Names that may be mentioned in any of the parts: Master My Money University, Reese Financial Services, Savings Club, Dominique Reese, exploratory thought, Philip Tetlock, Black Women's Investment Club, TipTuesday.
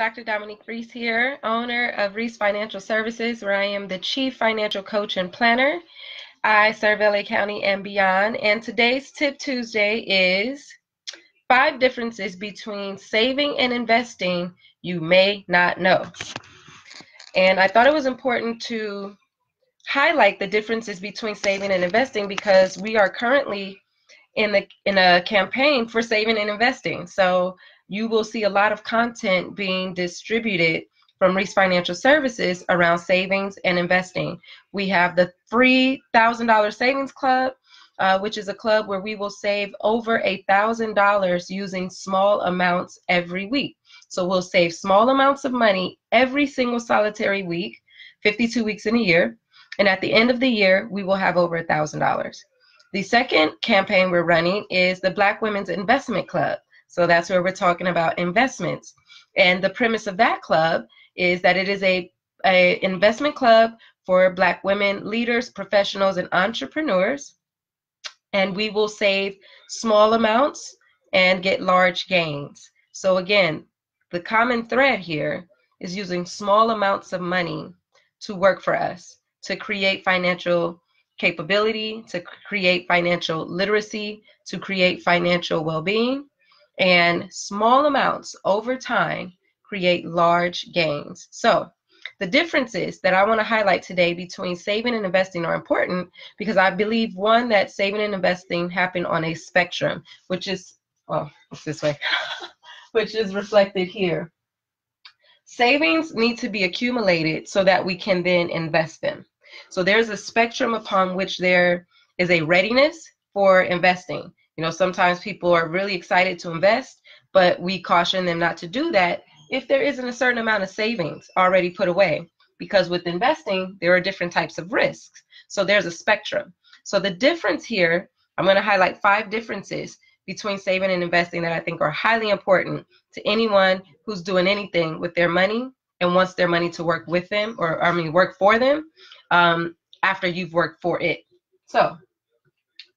Dr. Dominique Reese here, owner of Reese Financial Services, where I am the Chief Financial Coach and Planner. I serve LA County and beyond, and today's Tip Tuesday is 5 differences between saving and investing you may not know. And I thought it was important to highlight the differences between saving and investing because we are currently in a campaign for saving and investing. So you will see a lot of content being distributed from Reese Financial Services around savings and investing. We have the free $1,000 Savings Club, which is a club where we will save over $1,000 using small amounts every week. So we'll save small amounts of money every single solitary week, 52 weeks in a year, and at the end of the year, we will have over $1,000. The second campaign we're running is the Black Women's Investment Club. So that's where we're talking about investments. And the premise of that club is that it is an investment club for Black women, leaders, professionals, and entrepreneurs. And we will save small amounts and get large gains. So again, the common thread here is using small amounts of money to work for us, to create financial capability, to create financial literacy, to create financial well-being. And small amounts over time create large gains. So the differences that I want to highlight today between saving and investing are important because I believe, one, that saving and investing happen on a spectrum, which is, well, it's this way, which is reflected here. Savings need to be accumulated so that we can then invest them. So there's a spectrum upon which there is a readiness for investing. You know, sometimes people are really excited to invest, but we caution them not to do that if there isn't a certain amount of savings already put away, because with investing, there are different types of risks. So there's a spectrum. So the difference here, I'm going to highlight 5 differences between saving and investing that I think are highly important to anyone who's doing anything with their money and wants their money to work with them, or work for them after you've worked for it. So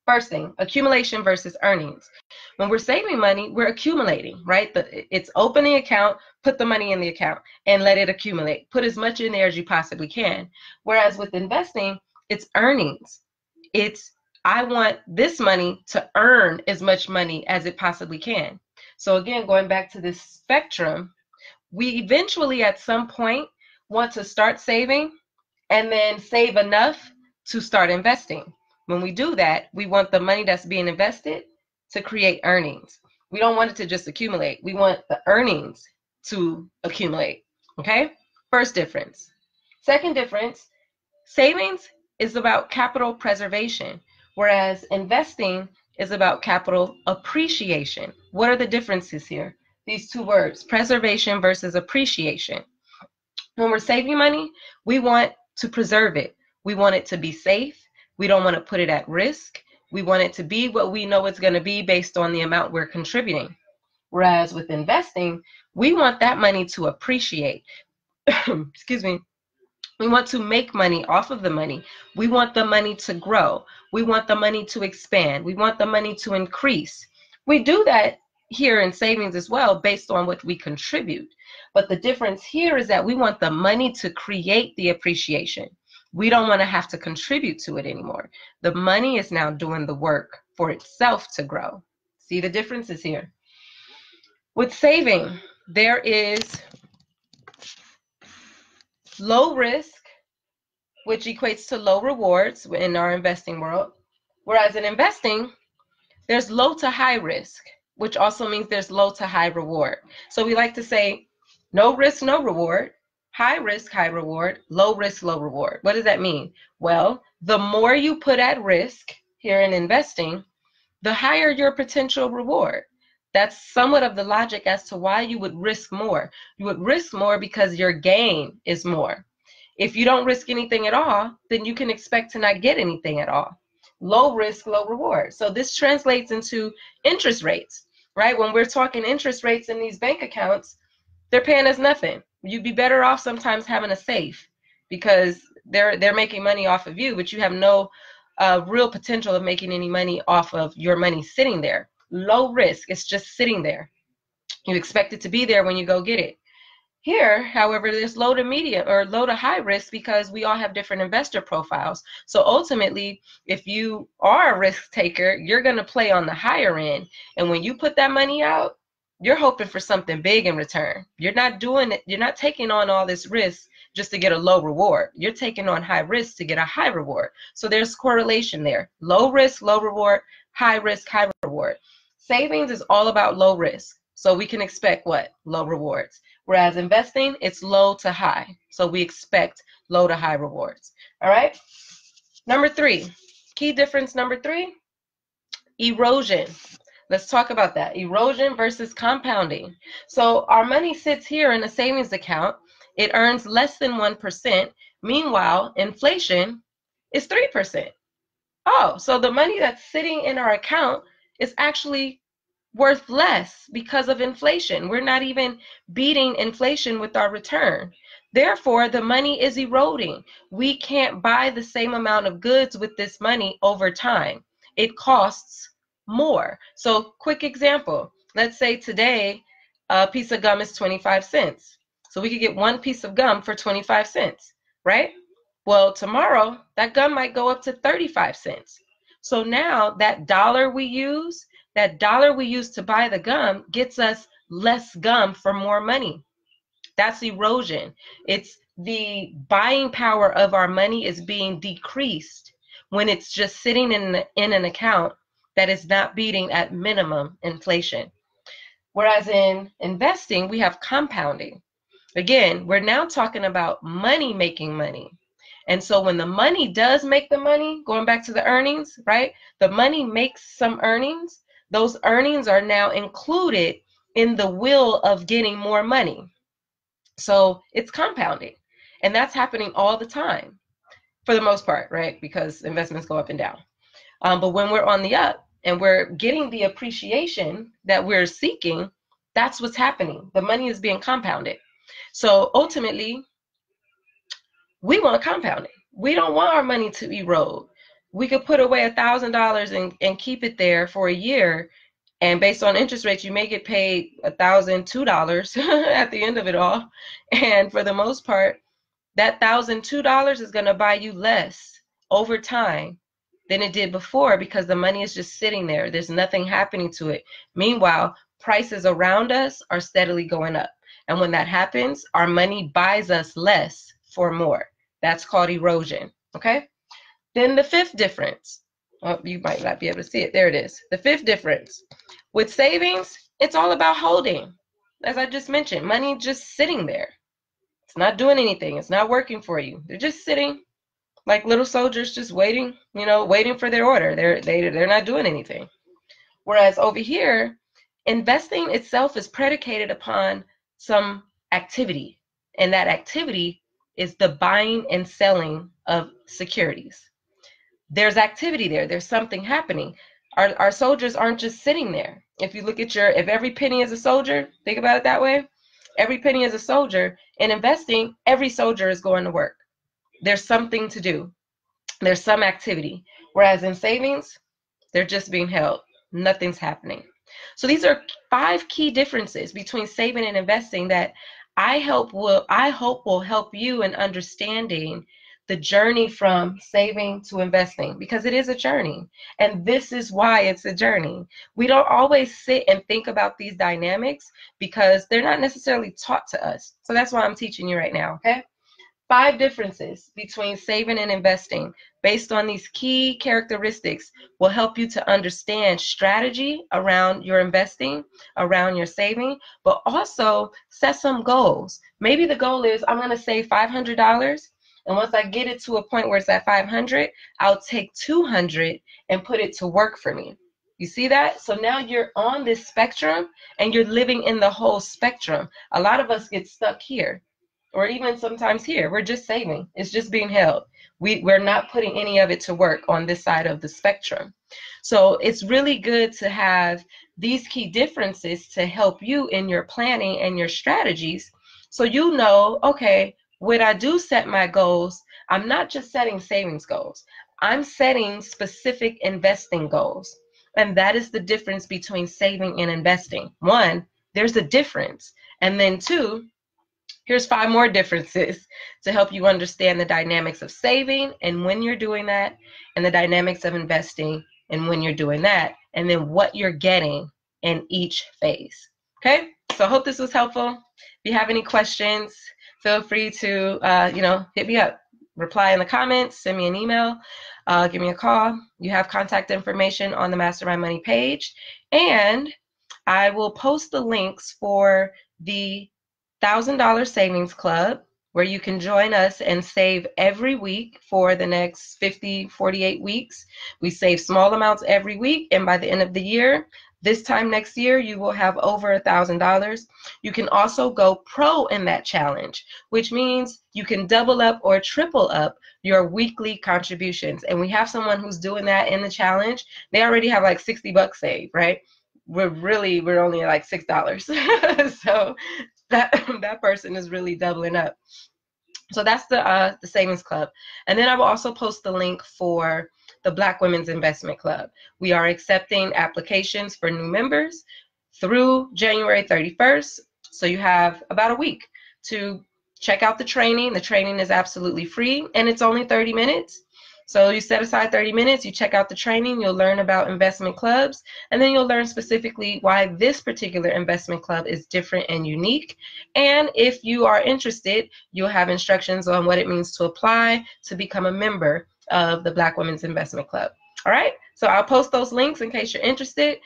first thing, accumulation versus earnings. When we're saving money, we're accumulating, right? It's open the account, put the money in the account, and let it accumulate. Put as much in there as you possibly can. Whereas with investing, it's earnings. It's, I want this money to earn as much money as it possibly can. So again, going back to this spectrum, we eventually at some point want to start saving and then save enough to start investing. When we do that, we want the money that's being invested to create earnings. We don't want it to just accumulate. We want the earnings to accumulate, okay? First difference. Second difference, savings is about capital preservation, whereas investing is about capital appreciation. What are the differences here? These two words, preservation versus appreciation. When we're saving money, we want to preserve it. We want it to be safe. We don't want to put it at risk. We want it to be what we know it's going to be based on the amount we're contributing. Whereas with investing, we want that money to appreciate. Excuse me. We want to make money off of the money. We want the money to grow. We want the money to expand. We want the money to increase. We do that here in savings as well based on what we contribute. But the difference here is that we want the money to create the appreciation. We don't want to have to contribute to it anymore. The money is now doing the work for itself to grow. See the differences here. With saving, there is low risk, which equates to low rewards in our investing world. Whereas in investing, there's low to high risk, which also means there's low to high reward. So we like to say, no risk, no reward. High risk, high reward, low risk, low reward. What does that mean? Well, the more you put at risk here in investing, the higher your potential reward. That's somewhat of the logic as to why you would risk more. You would risk more because your gain is more. If you don't risk anything at all, then you can expect to not get anything at all. Low risk, low reward. So this translates into interest rates, right? When we're talking interest rates in these bank accounts, they're paying us nothing. You'd be better off sometimes having a safe because they're making money off of you, but you have no real potential of making any money off of your money sitting there. Low risk, it's just sitting there. You expect it to be there when you go get it. Here, however, there's low to medium or low to high risk because we all have different investor profiles. So ultimately, if you are a risk taker, you're going to play on the higher end. And when you put that money out, you're hoping for something big in return. You're not doing it. You're not taking on all this risk just to get a low reward. You're taking on high risk to get a high reward. So there's correlation there. Low risk, low reward, high risk, high reward. Savings is all about low risk. So we can expect what? Low rewards. Whereas investing, it's low to high. So we expect low to high rewards. All right. Number three, key difference number three, erosion. Let's talk about that. Erosion versus compounding. So our money sits here in a savings account. It earns less than 1%. Meanwhile, inflation is 3%. Oh, so the money that's sitting in our account is actually worth less because of inflation. We're not even beating inflation with our return. Therefore, the money is eroding. We can't buy the same amount of goods with this money over time. It costs more. So quick example, let's say today a piece of gum is 25 cents. So we could get one piece of gum for 25 cents, right? Well, tomorrow that gum might go up to 35 cents. So now that dollar we use, to buy the gum gets us less gum for more money. That's erosion. It's the buying power of our money is being decreased when it's just sitting in an account that is not beating at minimum inflation. Whereas in investing, we have compounding. Again, we're now talking about money making money. And so when the money does make the money, going back to the earnings, right? The money makes some earnings. Those earnings are now included in the will of getting more money. So it's compounding. And that's happening all the time for the most part, right? Because investments go up and down. But when we're on the up and we're getting the appreciation that we're seeking, that's what's happening. The money is being compounded. So ultimately, we want compounding. We don't want our money to erode. We could put away $1,000 and keep it there for a year. And based on interest rates, you may get paid $1,002 at the end of it all. And for the most part, that $1,002 is going to buy you less over time than it did before because the money is just sitting there. There's nothing happening to it. Meanwhile, prices around us are steadily going up. And when that happens, our money buys us less for more. That's called erosion. Okay? Then the fifth difference, oh, you might not be able to see it. There it is. The fifth difference. With savings, it's all about holding. As I just mentioned, money just sitting there. It's not doing anything. It's not working for you. They're just sitting like little soldiers just waiting, you know, waiting for their order. They're not doing anything. Whereas over here, investing itself is predicated upon some activity. And that activity is the buying and selling of securities. There's activity there. There's something happening. Our soldiers aren't just sitting there. If you look at if every penny is a soldier, think about it that way. Every penny is a soldier. In investing, every soldier is going to work. There's something to do. There's some activity. Whereas in savings, they're just being held. Nothing's happening. So these are five key differences between saving and investing that I hope will help you in understanding the journey from saving to investing, because it is a journey. And this is why it's a journey. We don't always sit and think about these dynamics because they're not necessarily taught to us. So that's why I'm teaching you right now, okay? Five differences between saving and investing based on these key characteristics will help you to understand strategy around your investing, around your saving, but also set some goals. Maybe the goal is I'm going to save $500. And once I get it to a point where it's at 500, I'll take 200 and put it to work for me. You see that? So now you're on this spectrum and you're living in the whole spectrum. A lot of us get stuck here or even sometimes here. We're just saving. It's just being held. We're not putting any of it to work on this side of the spectrum. So it's really good to have these key differences to help you in your planning and your strategies so you know, okay, when I do set my goals, I'm not just setting savings goals. I'm setting specific investing goals. And that is the difference between saving and investing. One, there's a difference. And then two, Here's 5 more differences to help you understand the dynamics of saving and when you're doing that, and the dynamics of investing and when you're doing that, and then what you're getting in each phase. Okay, so I hope this was helpful. If you have any questions, feel free to hit me up, reply in the comments, send me an email, give me a call. You have contact information on the Mastermind Money page, and I will post the links for the $1,000 Savings Club, where you can join us and save every week for the next 50, 48 weeks. We save small amounts every week, and by the end of the year, this time next year, you will have over $1,000. You can also go pro in that challenge, which means you can double up or triple up your weekly contributions. And we have someone who's doing that in the challenge. They already have like 60 bucks saved, right? We're only like $6. So that person is really doubling up. So that's the Savings Club. And then I will also post the link for the Black Women's Investment Club. We are accepting applications for new members through January 31st. So you have about a week to check out the training. The training is absolutely free, and it's only 30 minutes. So you set aside 30 minutes, you check out the training, you'll learn about investment clubs, and then you'll learn specifically why this particular investment club is different and unique. And if you are interested, you'll have instructions on what it means to apply to become a member of the Black Women's Investment Club. All right, so I'll post those links in case you're interested.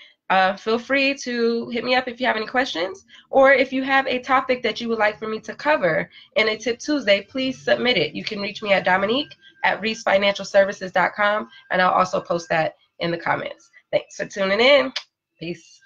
Feel free to hit me up if you have any questions, or if you have a topic that you would like for me to cover in a Tip Tuesday, please submit it. You can reach me at Dominique@ReeseFinancialServices.com, and I'll also post that in the comments. Thanks for tuning in. Peace.